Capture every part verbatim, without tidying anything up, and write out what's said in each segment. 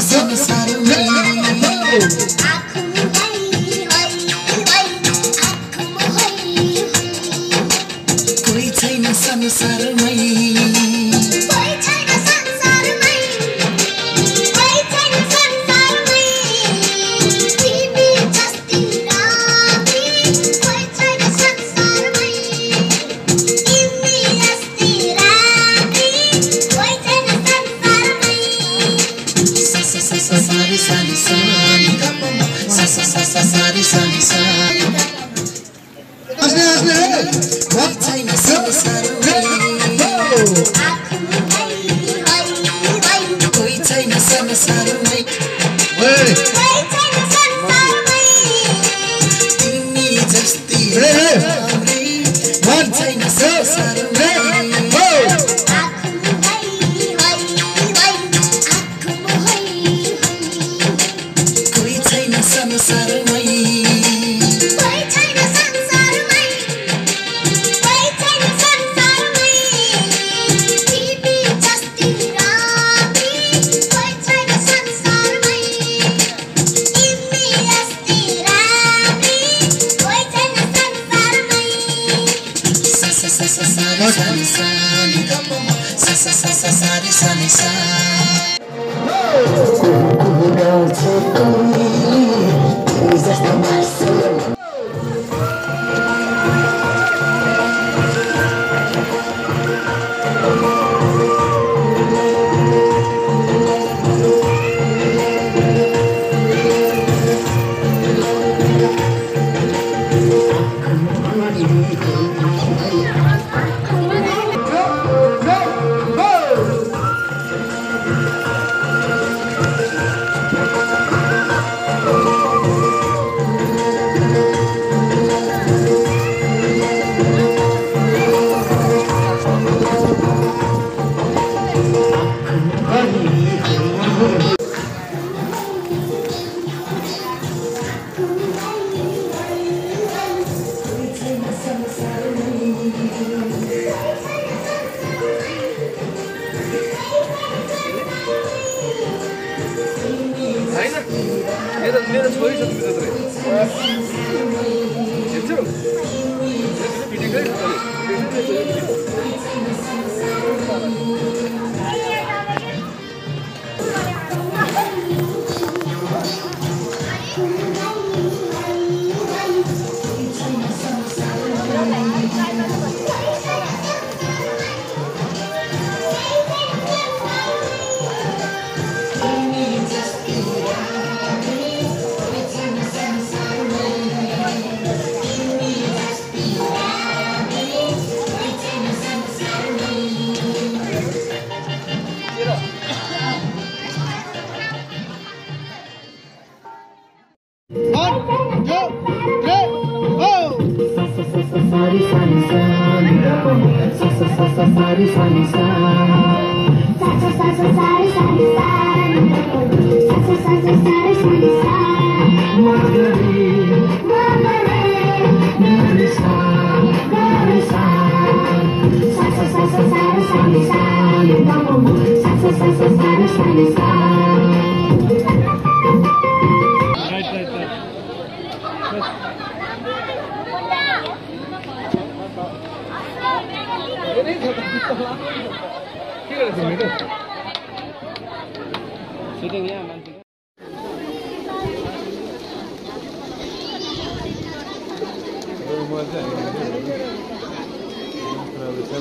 Sen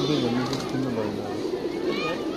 değil mi? Müzik dinle bari.